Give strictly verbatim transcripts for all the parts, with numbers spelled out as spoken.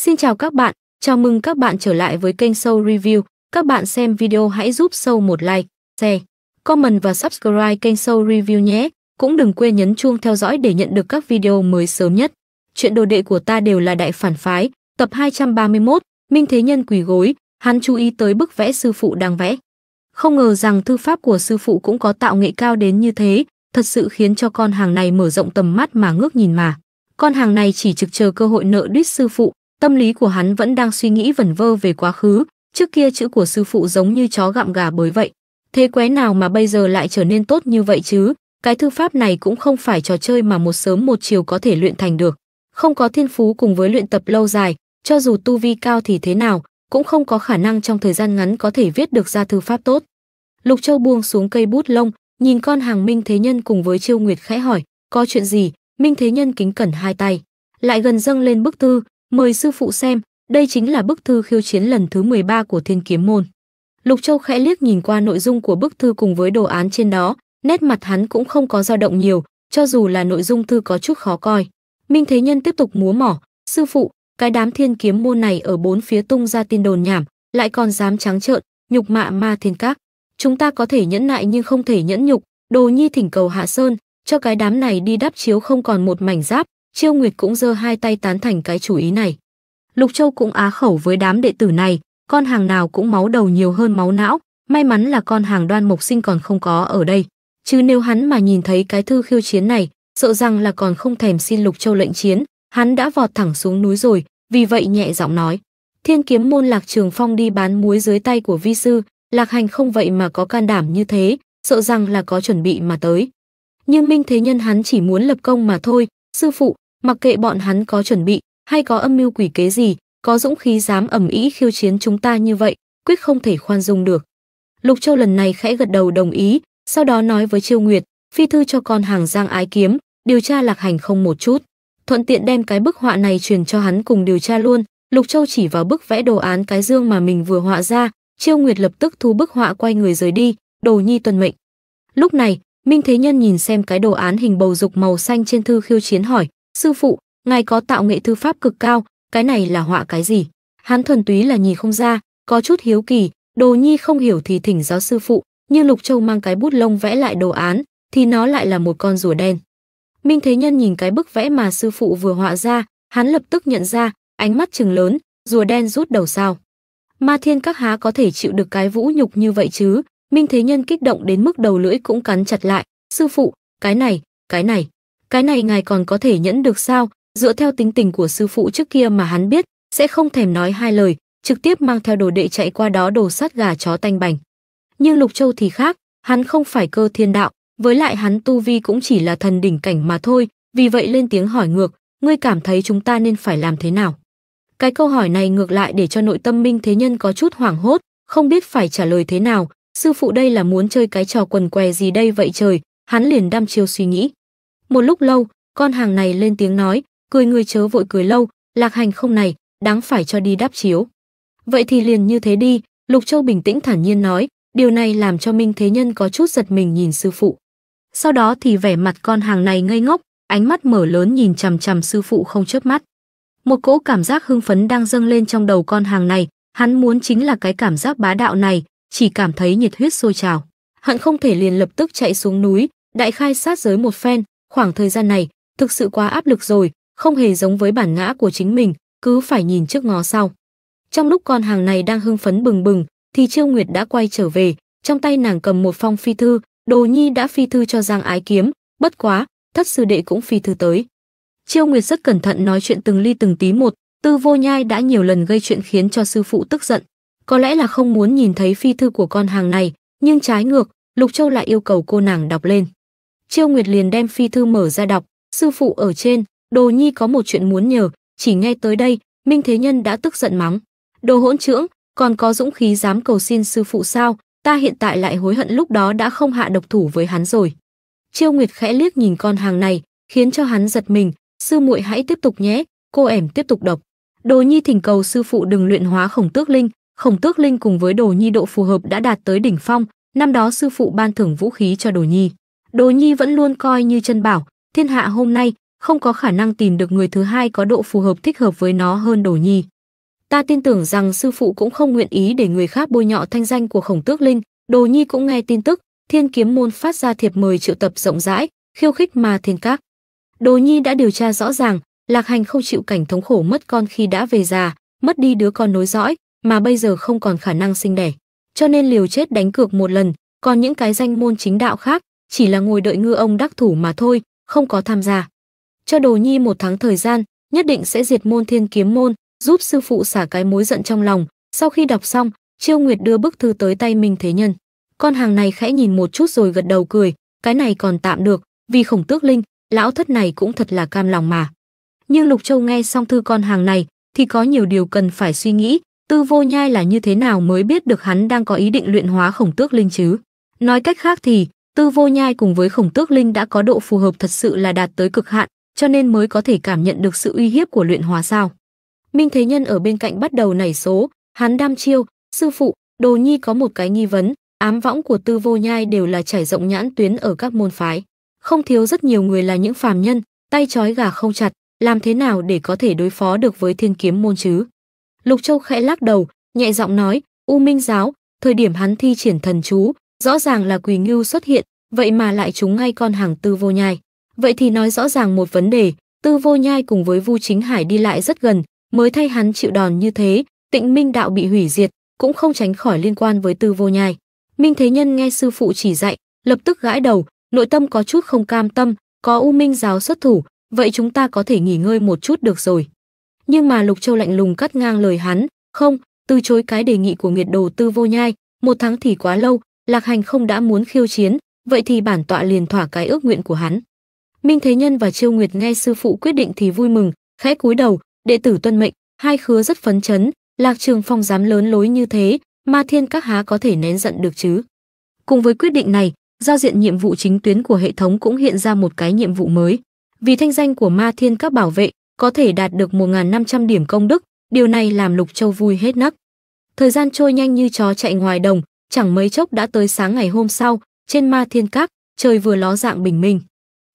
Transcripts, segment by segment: Xin chào các bạn, chào mừng các bạn trở lại với kênh Sâu Review. Các bạn xem video hãy giúp Sâu một like, share, comment và subscribe kênh Sâu Review nhé. Cũng đừng quên nhấn chuông theo dõi để nhận được các video mới sớm nhất. Chuyện đồ đệ của ta đều là đại phản phái, tập hai trăm ba mươi mốt, Minh Thế Nhân quỳ gối, hắn chú ý tới bức vẽ sư phụ đang vẽ. Không ngờ rằng thư pháp của sư phụ cũng có tạo nghệ cao đến như thế, thật sự khiến cho con hàng này mở rộng tầm mắt mà ngước nhìn mà. Con hàng này chỉ trực chờ cơ hội nợ đít sư phụ, tâm lý của hắn vẫn đang suy nghĩ vẩn vơ về quá khứ, trước kia chữ của sư phụ giống như chó gặm gà bới vậy. Thế quái nào mà bây giờ lại trở nên tốt như vậy chứ? Cái thư pháp này cũng không phải trò chơi mà một sớm một chiều có thể luyện thành được. Không có thiên phú cùng với luyện tập lâu dài, cho dù tu vi cao thì thế nào, cũng không có khả năng trong thời gian ngắn có thể viết được ra thư pháp tốt. Lục Châu buông xuống cây bút lông, nhìn con hàng Minh Thế Nhân cùng với Triêu Nguyệt khẽ hỏi, có chuyện gì? Minh Thế Nhân kính cẩn hai tay, lại gần dâng lên bức thư, mời sư phụ xem, đây chính là bức thư khiêu chiến lần thứ mười ba của Thiên Kiếm Môn. Lục Châu khẽ liếc nhìn qua nội dung của bức thư cùng với đồ án trên đó, nét mặt hắn cũng không có dao động nhiều, cho dù là nội dung thư có chút khó coi. Minh Thế Nhân tiếp tục múa mỏ, sư phụ, cái đám Thiên Kiếm Môn này ở bốn phía tung ra tin đồn nhảm, lại còn dám trắng trợn, nhục mạ Ma Thiên Các. Chúng ta có thể nhẫn nại nhưng không thể nhẫn nhục, Đồ Nhi thỉnh cầu hạ sơn, cho cái đám này đi đắp chiếu không còn một mảnh giáp. Triêu Nguyệt cũng giơ hai tay tán thành cái chủ ý này. Lục Châu cũng á khẩu với đám đệ tử này, con hàng nào cũng máu đầu nhiều hơn máu não, may mắn là con hàng Đoan Mộc Sinh còn không có ở đây. Chứ nếu hắn mà nhìn thấy cái thư khiêu chiến này, sợ rằng là còn không thèm xin Lục Châu lệnh chiến, hắn đã vọt thẳng xuống núi rồi, vì vậy nhẹ giọng nói. Thiên Kiếm Môn Lạc Trường Phong đi bán muối dưới tay của vi sư, Lạc Hành Không vậy mà có can đảm như thế, sợ rằng là có chuẩn bị mà tới. Nhưng Minh Thế Nhân hắn chỉ muốn lập công mà thôi, sư phụ, mặc kệ bọn hắn có chuẩn bị hay có âm mưu quỷ kế gì, có dũng khí dám ầm ĩ khiêu chiến chúng ta như vậy, quyết không thể khoan dung được. Lục Châu lần này khẽ gật đầu đồng ý, sau đó nói với Triêu Nguyệt, phi thư cho con hàng Giang Ái Kiếm, điều tra Lạc Hành Không một chút, thuận tiện đem cái bức họa này truyền cho hắn cùng điều tra luôn. Lục Châu chỉ vào bức vẽ đồ án cái dương mà mình vừa họa ra, Triêu Nguyệt lập tức thu bức họa quay người rời đi, Đồ Nhi tuân mệnh. Lúc này, Minh Thế Nhân nhìn xem cái đồ án hình bầu dục màu xanh trên thư khiêu chiến hỏi, sư phụ, ngài có tạo nghệ thư pháp cực cao, cái này là họa cái gì? Hắn thuần túy là nhìn không ra, có chút hiếu kỳ, Đồ Nhi không hiểu thì thỉnh giáo sư phụ, nhưng Lục Châu mang cái bút lông vẽ lại đồ án, thì nó lại là một con rùa đen. Minh Thế Nhân nhìn cái bức vẽ mà sư phụ vừa họa ra, hắn lập tức nhận ra, ánh mắt trừng lớn, rùa đen rút đầu sao? Ma Thiên Các há có thể chịu được cái vũ nhục như vậy chứ? Minh Thế Nhân kích động đến mức đầu lưỡi cũng cắn chặt lại, sư phụ, cái này, cái này, cái này ngài còn có thể nhẫn được sao? Dựa theo tính tình của sư phụ trước kia mà hắn biết, sẽ không thèm nói hai lời, trực tiếp mang theo đồ đệ chạy qua đó đồ sát gà chó tanh bành. Nhưng Lục Châu thì khác, hắn không phải Cơ Thiên Đạo, với lại hắn tu vi cũng chỉ là thần đỉnh cảnh mà thôi, vì vậy lên tiếng hỏi ngược, ngươi cảm thấy chúng ta nên phải làm thế nào? Cái câu hỏi này ngược lại để cho nội tâm Minh Thế Nhân có chút hoảng hốt, không biết phải trả lời thế nào. Sư phụ đây là muốn chơi cái trò quần què gì đây vậy trời, hắn liền đăm chiêu suy nghĩ. Một lúc lâu, con hàng này lên tiếng nói, cười người chớ vội cười lâu, Lạc Hành Không này, đáng phải cho đi đáp chiếu. Vậy thì liền như thế đi, Lục Châu bình tĩnh thản nhiên nói, điều này làm cho Minh Thế Nhân có chút giật mình nhìn sư phụ. Sau đó thì vẻ mặt con hàng này ngây ngốc, ánh mắt mở lớn nhìn chằm chằm sư phụ không chớp mắt. Một cỗ cảm giác hưng phấn đang dâng lên trong đầu con hàng này, hắn muốn chính là cái cảm giác bá đạo này. Chỉ cảm thấy nhiệt huyết sôi trào, hận không thể liền lập tức chạy xuống núi đại khai sát giới một phen. Khoảng thời gian này thực sự quá áp lực rồi, không hề giống với bản ngã của chính mình, cứ phải nhìn trước ngó sau. Trong lúc con hàng này đang hưng phấn bừng bừng thì Triêu Nguyệt đã quay trở về, trong tay nàng cầm một phong phi thư. Đồ Nhi đã phi thư cho Giang Ái Kiếm, bất quá thất sư đệ cũng phi thư tới. Triêu Nguyệt rất cẩn thận nói chuyện từng ly từng tí một, Tư Vô Nhai đã nhiều lần gây chuyện khiến cho sư phụ tức giận, có lẽ là không muốn nhìn thấy phi thư của con hàng này, nhưng trái ngược, Lục Châu lại yêu cầu cô nàng đọc lên. Triêu Nguyệt liền đem phi thư mở ra đọc, sư phụ ở trên, Đồ Nhi có một chuyện muốn nhờ. Chỉ nghe tới đây, Minh Thế Nhân đã tức giận mắng. Đồ hỗn trưỡng, còn có dũng khí dám cầu xin sư phụ sao, ta hiện tại lại hối hận lúc đó đã không hạ độc thủ với hắn rồi. Triêu Nguyệt khẽ liếc nhìn con hàng này, khiến cho hắn giật mình, sư muội hãy tiếp tục nhé, cô ẻm tiếp tục đọc. Đồ Nhi thỉnh cầu sư phụ đừng luyện hóa Khổng Tước Linh. Khổng Tước Linh cùng với Đồ Nhi độ phù hợp đã đạt tới đỉnh phong, năm đó sư phụ ban thưởng vũ khí cho Đồ Nhi. Đồ Nhi vẫn luôn coi như chân bảo, thiên hạ hôm nay, không có khả năng tìm được người thứ hai có độ phù hợp thích hợp với nó hơn Đổ Nhi. Ta tin tưởng rằng sư phụ cũng không nguyện ý để người khác bôi nhọ thanh danh của Khổng Tước Linh. Đồ Nhi cũng nghe tin tức, Thiên Kiếm Môn phát ra thiệp mời triệu tập rộng rãi, khiêu khích Ma Thiên Các. Đồ Nhi đã điều tra rõ ràng, Lạc Hành không chịu cảnh thống khổ mất con khi đã về già, mất đi đứa con nối dõi, mà bây giờ không còn khả năng sinh đẻ. Cho nên liều chết đánh cược một lần, còn những cái danh môn chính đạo khác, chỉ là ngồi đợi ngư ông đắc thủ mà thôi, không có tham gia. Cho Đồ Nhi một tháng thời gian, nhất định sẽ diệt môn Thiên Kiếm Môn, giúp sư phụ xả cái mối giận trong lòng. Sau khi đọc xong, Triêu Nguyệt đưa bức thư tới tay Minh Thế Nhân. Con hàng này khẽ nhìn một chút rồi gật đầu cười, cái này còn tạm được, vì Khổng Tước Linh, lão thất này cũng thật là cam lòng mà. Nhưng Lục Châu nghe xong thư con hàng này thì có nhiều điều cần phải suy nghĩ. Tư Vô Nhai là như thế nào mới biết được hắn đang có ý định luyện hóa Khổng Tước Linh chứ? Nói cách khác thì Tư Vô Nhai cùng với Khổng Tước Linh đã có độ phù hợp thật sự là đạt tới cực hạn, cho nên mới có thể cảm nhận được sự uy hiếp của luyện hóa sao? Minh Thế Nhân ở bên cạnh bắt đầu nảy số, hắn đam chiêu, sư phụ, Đồ Nhi có một cái nghi vấn, ám võng của Tư Vô Nhai đều là trải rộng nhãn tuyến ở các môn phái, không thiếu rất nhiều người là những phàm nhân, tay trói gà không chặt, làm thế nào để có thể đối phó được với Thiên Kiếm Môn chứ? Lục Châu khẽ lắc đầu, nhẹ giọng nói, U Minh Giáo, thời điểm hắn thi triển thần chú, rõ ràng là Quỳ Ngưu xuất hiện, vậy mà lại trúng ngay con hàng Tư Vô Nhai. Vậy thì nói rõ ràng một vấn đề, Tư Vô Nhai cùng với Vũ Chính Hải đi lại rất gần, mới thay hắn chịu đòn như thế, Tịnh Minh Đạo bị hủy diệt, cũng không tránh khỏi liên quan với Tư Vô Nhai. Minh Thế Nhân nghe sư phụ chỉ dạy, lập tức gãi đầu, nội tâm có chút không cam tâm, có U Minh Giáo xuất thủ, vậy chúng ta có thể nghỉ ngơi một chút được rồi. Nhưng mà Lục Châu lạnh lùng cắt ngang lời hắn, không, từ chối cái đề nghị của nghiệt đồ Tư Vô Nhai, một tháng thì quá lâu, Lạc Hành không đã muốn khiêu chiến, vậy thì bản tọa liền thỏa cái ước nguyện của hắn. Minh Thế Nhân và Triêu Nguyệt nghe sư phụ quyết định thì vui mừng, khẽ cúi đầu, đệ tử tuân mệnh. Hai khứa rất phấn chấn, Lạc Trường Phong dám lớn lối như thế, Ma Thiên Các há có thể nén giận được chứ? Cùng với quyết định này, giao diện nhiệm vụ chính tuyến của hệ thống cũng hiện ra một cái nhiệm vụ mới. Vì thanh danh của Ma Thiên Các bảo vệ, có thể đạt được một nghìn năm trăm điểm công đức, điều này làm Lục Châu vui hết nấc. Thời gian trôi nhanh như chó chạy ngoài đồng, chẳng mấy chốc đã tới sáng ngày hôm sau, trên Ma Thiên Các, trời vừa ló dạng bình minh.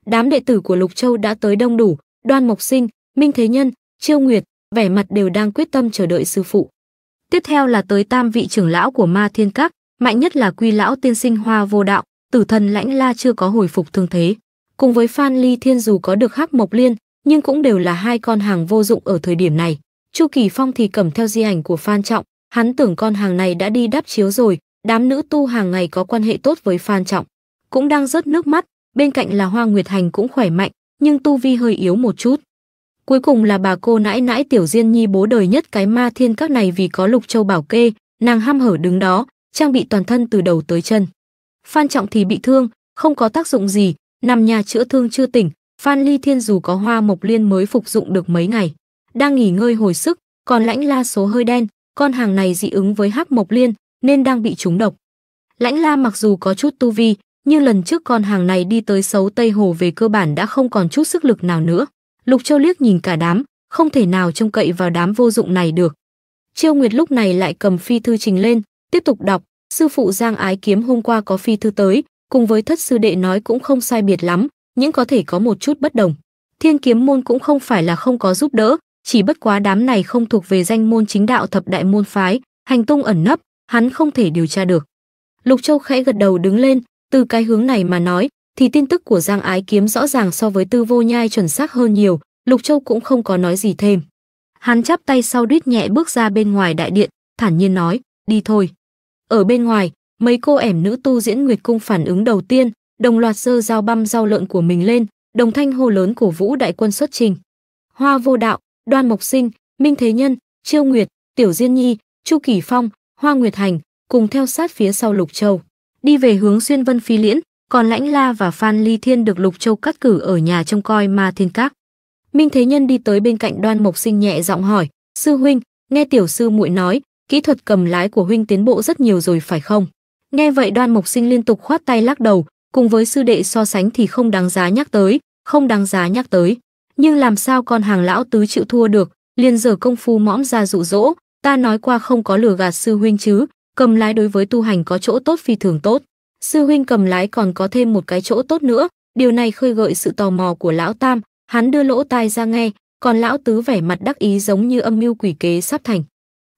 Đám đệ tử của Lục Châu đã tới đông đủ, Đoan Mộc Sinh, Minh Thế Nhân, Triêu Nguyệt, vẻ mặt đều đang quyết tâm chờ đợi sư phụ. Tiếp theo là tới tam vị trưởng lão của Ma Thiên Các, mạnh nhất là Quy lão tiên sinh Hoa Vô Đạo, tử thần Lãnh La chưa có hồi phục thương thế. Cùng với Phan Ly Thiên dù có được Hắc Mộc Liên, nhưng cũng đều là hai con hàng vô dụng ở thời điểm này. Chu Kỳ Phong thì cầm theo di ảnh của Phan Trọng, hắn tưởng con hàng này đã đi đắp chiếu rồi, đám nữ tu hàng ngày có quan hệ tốt với Phan Trọng, cũng đang rớt nước mắt, bên cạnh là Hoa Nguyệt Hành cũng khỏe mạnh, nhưng tu vi hơi yếu một chút. Cuối cùng là bà cô nãi nãi Tiểu Diên Nhi bố đời nhất cái Ma Thiên Các này vì có Lục Châu bảo kê, nàng ham hở đứng đó, trang bị toàn thân từ đầu tới chân. Phan Trọng thì bị thương, không có tác dụng gì, nằm nhà chữa thương chưa tỉnh. Phan Ly Thiên dù có Hoa Mộc Liên mới phục dụng được mấy ngày, đang nghỉ ngơi hồi sức, còn Lãnh La số hơi đen, con hàng này dị ứng với Hắc Mộc Liên nên đang bị trúng độc. Lãnh La mặc dù có chút tu vi, nhưng lần trước con hàng này đi tới Sấu Tây Hồ về cơ bản đã không còn chút sức lực nào nữa. Lục Châu liếc nhìn cả đám, không thể nào trông cậy vào đám vô dụng này được. Triêu Nguyệt lúc này lại cầm phi thư trình lên, tiếp tục đọc, sư phụ Giang Ái Kiếm hôm qua có phi thư tới, cùng với thất sư đệ nói cũng không sai biệt lắm, nhưng có thể có một chút bất đồng. Thiên Kiếm Môn cũng không phải là không có giúp đỡ, chỉ bất quá đám này không thuộc về danh môn chính đạo thập đại môn phái, hành tung ẩn nấp, hắn không thể điều tra được. Lục Châu khẽ gật đầu đứng lên, từ cái hướng này mà nói, thì tin tức của Giang Ái Kiếm rõ ràng so với Tư Vô Nhai chuẩn xác hơn nhiều, Lục Châu cũng không có nói gì thêm. Hắn chắp tay sau đít nhẹ bước ra bên ngoài đại điện, thản nhiên nói, đi thôi. Ở bên ngoài, mấy cô ẻm nữ tu diễn Nguyệt Cung phản ứng đầu tiên, đồng loạt giơ dao băm dao lợn của mình lên, đồng thanh hô lớn cổ vũ đại quân xuất trình. Hoa Vô Đạo, Đoan Mộc Sinh, Minh Thế Nhân, Triêu Nguyệt, Tiểu Diên Nhi, Chu Kỳ Phong, Hoa Nguyệt Hành cùng theo sát phía sau Lục Châu, đi về hướng Xuyên Vân Phi Liên. Còn Lãnh La và Phan Ly Thiên được Lục Châu cắt cử ở nhà trông coi Ma Thiên Các. Minh Thế Nhân đi tới bên cạnh Đoan Mộc Sinh nhẹ giọng hỏi, sư huynh, nghe tiểu sư muội nói, kỹ thuật cầm lái của huynh tiến bộ rất nhiều rồi phải không? Nghe vậy Đoan Mộc Sinh liên tục khoát tay lắc đầu, cùng với sư đệ so sánh thì không đáng giá nhắc tới, không đáng giá nhắc tới. Nhưng làm sao con hàng lão tứ chịu thua được, liền giở công phu mõm ra dụ dỗ, ta nói qua không có lừa gạt sư huynh chứ, cầm lái đối với tu hành có chỗ tốt phi thường tốt. Sư huynh cầm lái còn có thêm một cái chỗ tốt nữa, điều này khơi gợi sự tò mò của lão tam, Hắn đưa lỗ tai ra nghe, còn lão tứ vẻ mặt đắc ý giống như âm mưu quỷ kế sắp thành.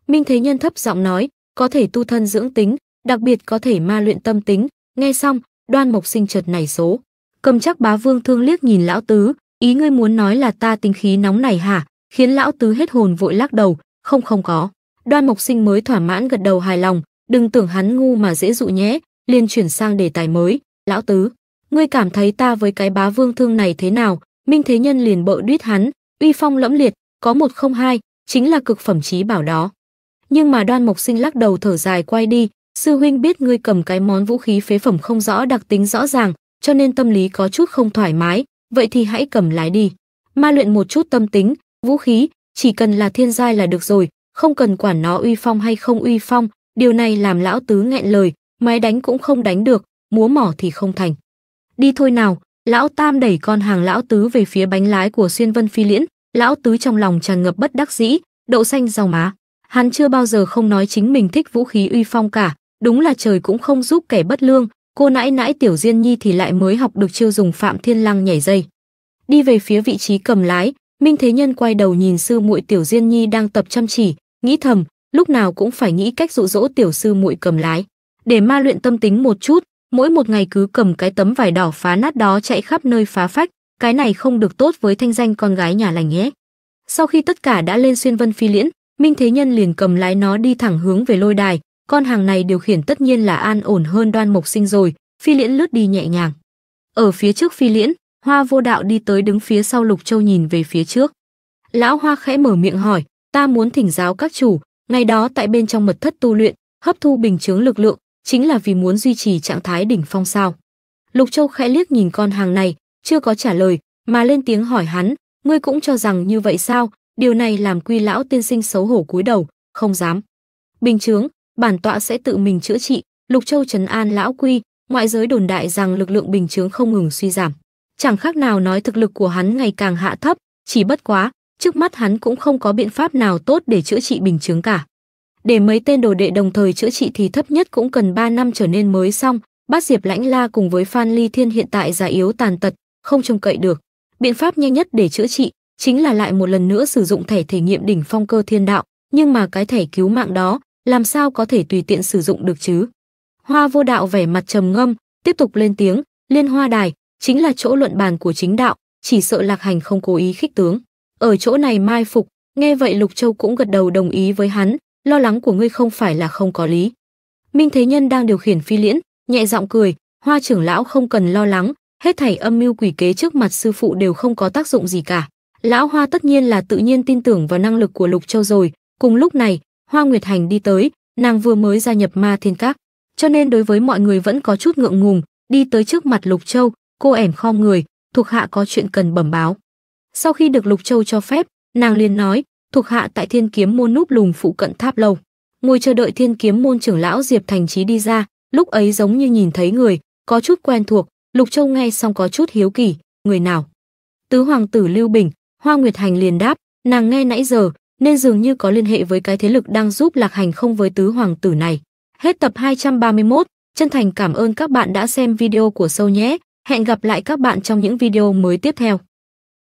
Minh Thế Nhân thấp giọng nói, có thể tu thân dưỡng tính, đặc biệt có thể ma luyện tâm tính. Nghe xong, Đoan Mộc Sinh chợt nảy số. Cầm Chắc Bá Vương thương liếc nhìn lão tứ, ý ngươi muốn nói là ta tính khí nóng này hả? Khiến lão tứ hết hồn vội lắc đầu, không không có. Đoan Mộc Sinh mới thỏa mãn gật đầu hài lòng, đừng tưởng hắn ngu mà dễ dụ nhé, liền chuyển sang đề tài mới. Lão tứ, ngươi cảm thấy ta với cái bá vương thương này thế nào? Minh Thế Nhân liền bợ đuýt hắn, uy phong lẫm liệt, có một không hai, chính là cực phẩm chí bảo đó. Nhưng mà Đoan Mộc Sinh lắc đầu thở dài quay đi, sư huynh biết ngươi cầm cái món vũ khí phế phẩm không rõ đặc tính rõ ràng, cho nên tâm lý có chút không thoải mái, vậy thì hãy cầm lái đi, ma luyện một chút tâm tính. Vũ khí, chỉ cần là thiên giai là được rồi, không cần quản nó uy phong hay không uy phong, điều này làm lão tứ nghẹn lời, máy đánh cũng không đánh được, múa mỏ thì không thành. Đi thôi nào, lão tam đẩy con hàng lão tứ về phía bánh lái của Xuyên Vân Phi Liễn, lão tứ trong lòng tràn ngập bất đắc dĩ, đậu xanh rau má. Hắn chưa bao giờ không nói chính mình thích vũ khí uy phong cả, đúng là trời cũng không giúp kẻ bất lương, cô nãi nãi Tiểu Diên Nhi thì lại mới học được chiêu dùng Phạm Thiên Lăng nhảy dây. Đi về phía vị trí cầm lái, Minh Thế Nhân quay đầu nhìn sư muội Tiểu Diên Nhi đang tập chăm chỉ, nghĩ thầm, lúc nào cũng phải nghĩ cách dụ dỗ tiểu sư muội cầm lái, để ma luyện tâm tính một chút, mỗi một ngày cứ cầm cái tấm vải đỏ phá nát đó chạy khắp nơi phá phách, cái này không được tốt với thanh danh con gái nhà lành nhé. Sau khi tất cả đã lên Xuyên Vân Phi Liễn, Minh Thế Nhân liền cầm lái nó đi thẳng hướng về lôi đài, con hàng này điều khiển tất nhiên là an ổn hơn Đoan Mộc Sinh rồi, phi liễn lướt đi nhẹ nhàng. Ở phía trước phi liễn, Hoa Vô Đạo đi tới đứng phía sau Lục Châu nhìn về phía trước. Lão Hoa khẽ mở miệng hỏi, ta muốn thỉnh giáo các chủ, ngày đó tại bên trong mật thất tu luyện, hấp thu bình chứng lực lượng, chính là vì muốn duy trì trạng thái đỉnh phong sao? Lục Châu khẽ liếc nhìn con hàng này, chưa có trả lời, mà lên tiếng hỏi hắn, ngươi cũng cho rằng như vậy sao? Điều này làm Quy lão tiên sinh xấu hổ cúi đầu, không dám. Bình chứng, bản tọa sẽ tự mình chữa trị, Lục Châu trấn an lão Quy, ngoại giới đồn đại rằng lực lượng bình chứng không ngừng suy giảm. Chẳng khác nào nói thực lực của hắn ngày càng hạ thấp, chỉ bất quá, trước mắt hắn cũng không có biện pháp nào tốt để chữa trị bình chứng cả. Để mấy tên đồ đệ đồng thời chữa trị thì thấp nhất cũng cần ba năm trở nên mới xong, bác Diệp Lãnh La cùng với Phan Ly Thiên hiện tại già yếu tàn tật, không trông cậy được. Biện pháp nhanh nhất để chữa trị chính là lại một lần nữa sử dụng thẻ thể nghiệm đỉnh phong cơ thiên đạo, nhưng mà cái thẻ cứu mạng đó làm sao có thể tùy tiện sử dụng được chứ? Hoa Vô Đạo vẻ mặt trầm ngâm, tiếp tục lên tiếng, Liên Hoa Đài chính là chỗ luận bàn của chính đạo, chỉ sợ Lạc Hành không cố ý khích tướng ở chỗ này mai phục. Nghe vậy Lục Châu cũng gật đầu đồng ý với hắn, lo lắng của ngươi không phải là không có lý. Minh Thế Nhân đang điều khiển phi liễn nhẹ giọng cười, Hoa trưởng lão không cần lo lắng, hết thảy âm mưu quỷ kế trước mặt sư phụ đều không có tác dụng gì cả. Lão Hoa tất nhiên là tự nhiên tin tưởng vào năng lực của Lục Châu rồi. Cùng lúc này Hoa Nguyệt Hành đi tới, nàng vừa mới gia nhập Ma Thiên Các cho nên đối với mọi người vẫn có chút ngượng ngùng, đi tới trước mặt Lục Châu, cô ẻm khom người, thuộc hạ có chuyện cần bẩm báo. Sau khi được Lục Châu cho phép, nàng liền nói, thuộc hạ tại Thiên Kiếm Môn núp lùng phụ cận tháp lâu, ngồi chờ đợi Thiên Kiếm Môn trưởng lão Diệp Thành Trí đi ra. Lúc ấy giống như nhìn thấy người có chút quen thuộc, Lục Châu nghe xong có chút hiếu kỳ, người nào? Tứ hoàng tử Lưu Bình, Hoa Nguyệt Hành liền đáp, nàng nghe nãy giờ nên dường như có liên hệ với cái thế lực đang giúp Lạc Hành Không với tứ hoàng tử này. Hết tập hai trăm ba mươi mốt, chân thành cảm ơn các bạn đã xem video của Sâu nhé. Hẹn gặp lại các bạn trong những video mới tiếp theo.